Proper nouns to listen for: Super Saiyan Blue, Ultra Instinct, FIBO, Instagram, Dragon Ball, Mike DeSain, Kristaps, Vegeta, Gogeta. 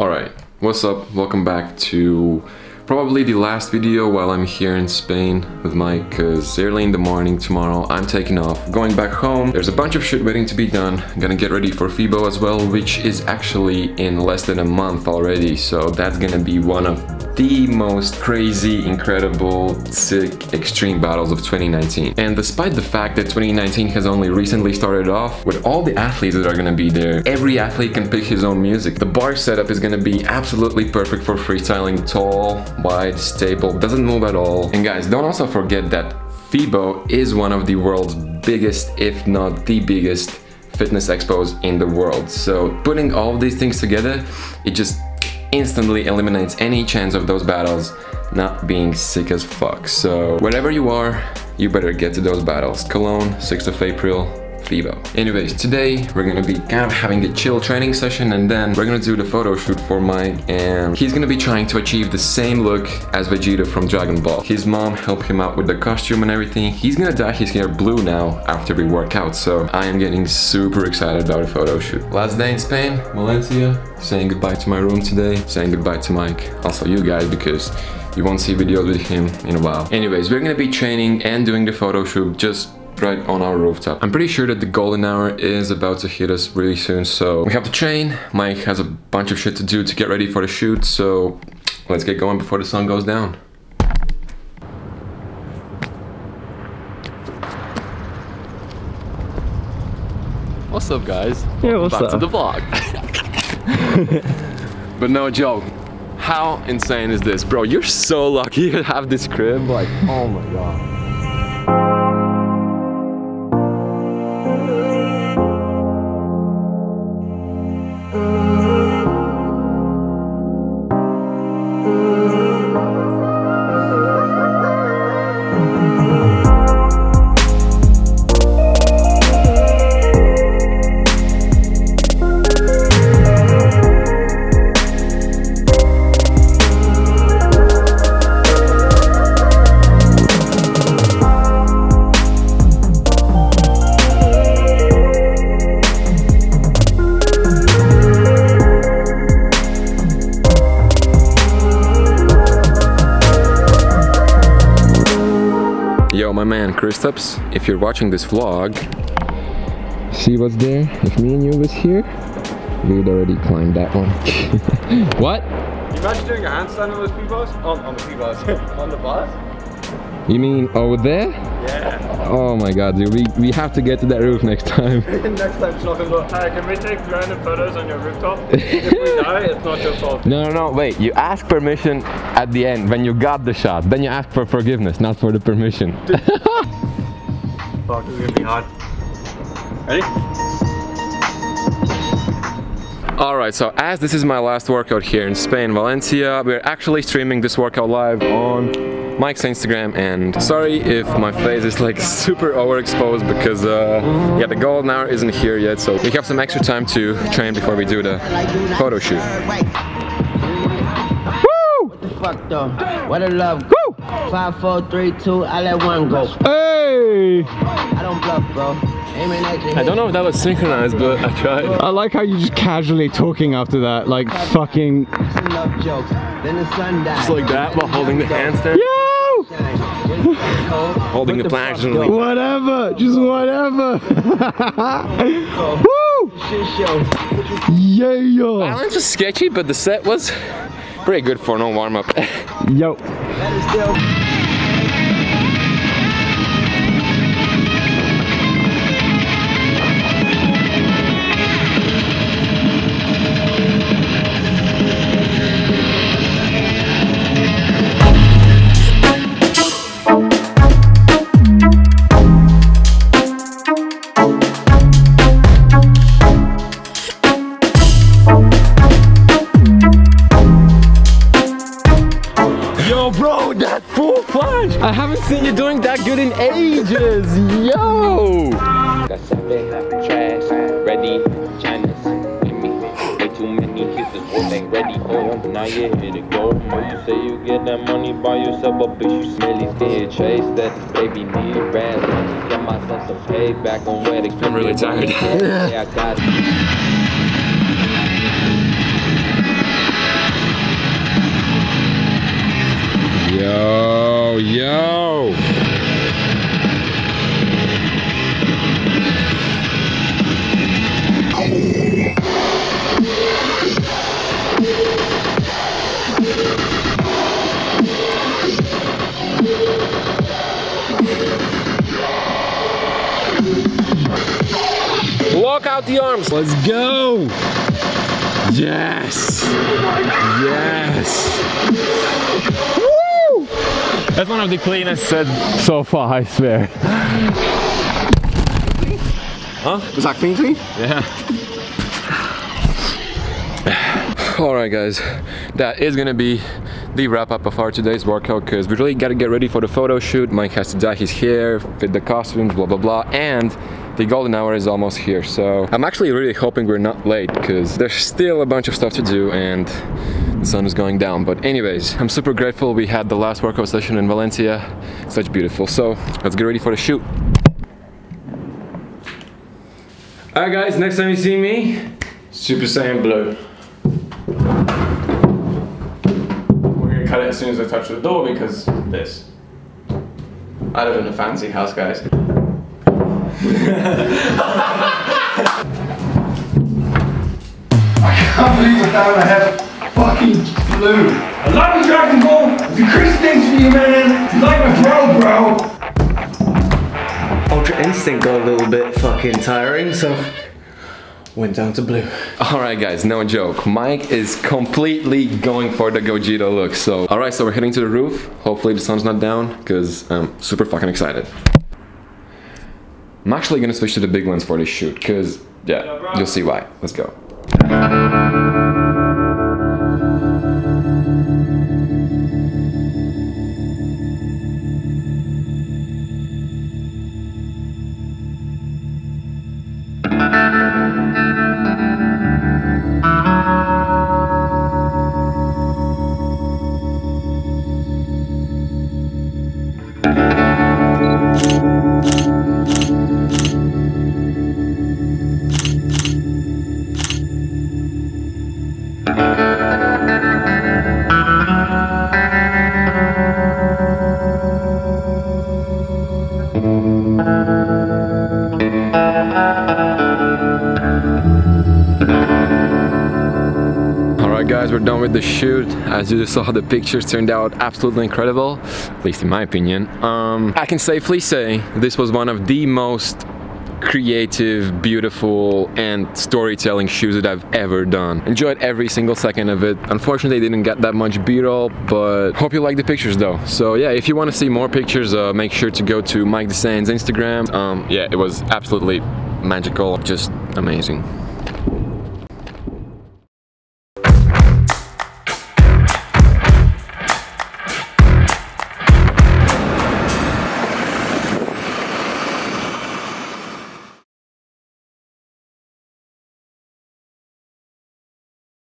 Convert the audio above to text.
Alright, what's up? Welcome back to probably the last video while I'm here in Spain with Mike, because early in the morning tomorrow I'm taking off, going back home. There's a bunch of shit waiting to be done. I'm gonna get ready for FIBO as well, which is actually in less than a month already, so that's gonna be one of the most crazy, incredible, sick, extreme battles of 2019. And despite the fact that 2019 has only recently started off, with all the athletes that are gonna be there, every athlete can pick his own music. The bar setup is gonna be absolutely perfect for freestyling tall, wide, stable, doesn't move at all. And guys, don't also forget that FIBO is one of the world's biggest, if not the biggest, fitness expos in the world. So putting all of these things together, it just instantly eliminates any chance of those battles not being sick as fuck. So wherever you are, you better get to those battles. Cologne, 6th of April. FIBO. Anyways, today we're gonna be kind of having a chill training session, and then we're gonna do the photo shoot for Mike, and he's gonna be trying to achieve the same look as Vegeta from Dragon Ball. His mom helped him out with the costume and everything. He's gonna dye his hair blue now after we work out, so I am getting super excited about the photo shoot. Last day in Spain, Valencia, saying goodbye to my room today, saying goodbye to Mike, also you guys, because you won't see videos with him in a while. Anyways, we're gonna be training and doing the photo shoot just right on our rooftop. I'm pretty sure that the golden hour is about to hit us really soon, so we have to train. Mike has a bunch of shit to do to get ready for the shoot, so let's get going before the sun goes down. What's up, guys? Yeah, what's up? Back to the vlog. But no joke, how insane is this? Bro, you're so lucky to have this crib, like, oh my god. Yo, my man Kristaps, if you're watching this vlog, see what's there? If me and you was here, we'd already climb that one. What? You imagine doing a handstand on those FIBOs? On the FIBOs. On the bars? You mean over there? Yeah. Oh my god, dude, we have to get to that roof next time. Next time, Hi, can we take random photos on your rooftop? If we die, it's not your fault. No, wait, you ask permission at the end, when you got the shot, then you ask for forgiveness, not for the permission. Fuck, it's gonna be hard. Ready? Alright, so as this is my last workout here in Spain, Valencia, we're actually streaming this workout live on Mike's Instagram, and sorry if my face is like super overexposed because yeah, the golden hour isn't here yet, so we have some extra time to train before we do the photo shoot. Woo! What the fuck though? What a love. Woo! 5, 4, 3, 2. I let one go. Hey! I don't bluff, bro. I don't know if that was synchronized, but I tried. I like how you're just casually talking after that, like fucking. Just like that while holding the handstand. Yeah! Holding the planks and like whatever, just whatever. Woo! Yeah, yo. Balance was sketchy, but the set was pretty good for no warm up. Yo. I haven't seen you doing that good in ages, yo! Got something trash, ready, Chinese, way too many kisses, ain't ready, oh, now you here to go. You say you get that money by yourself, but bitch, you smelly fear, chase that baby, need a rest. Just get myself some payback on where to. I'm really tired. Yeah, I got it. the arms. Let's go. Yes. Yes. Woo! That's one of the cleanest sets so far, I swear. Huh? Was that clean, clean? Yeah. All right, guys. That is gonna be the wrap up of our today's workout, because we really gotta get ready for the photo shoot. Mike has to dye his hair, fit the costumes, blah, blah, blah. And the golden hour is almost here. So I'm actually really hoping we're not late, because there's still a bunch of stuff to do and the sun is going down. But anyways, I'm super grateful we had the last workout session in Valencia. Such beautiful. So let's get ready for the shoot. Alright guys, next time you see me, Super Saiyan Blue. We're gonna cut it as soon as I touch the door, because this. I live in a fancy house, guys. I can't believe we're down to have fucking Blue. I love you, Dragon Ball. The Kristaps for you, man. You like my bro. Ultra Instinct got a little bit fucking tiring, so went down to Blue. Alright guys, no joke, Mike is completely going for the Gogeta look. So alright, so we're heading to the roof. Hopefully the sun's not down, because I'm super fucking excited. I'm actually gonna switch to the big lens for this shoot, because yeah, you'll see why. Let's go. We're done with the shoot. As you saw, the pictures turned out absolutely incredible, at least in my opinion. I can safely say this was one of the most creative, beautiful and storytelling shoots that I've ever done. Enjoyed every single second of it. Unfortunately, didn't get that much B-roll, but hope you like the pictures though. So yeah, if you want to see more pictures, make sure to go to Mike DeSain's Instagram. Yeah, it was absolutely magical, just amazing.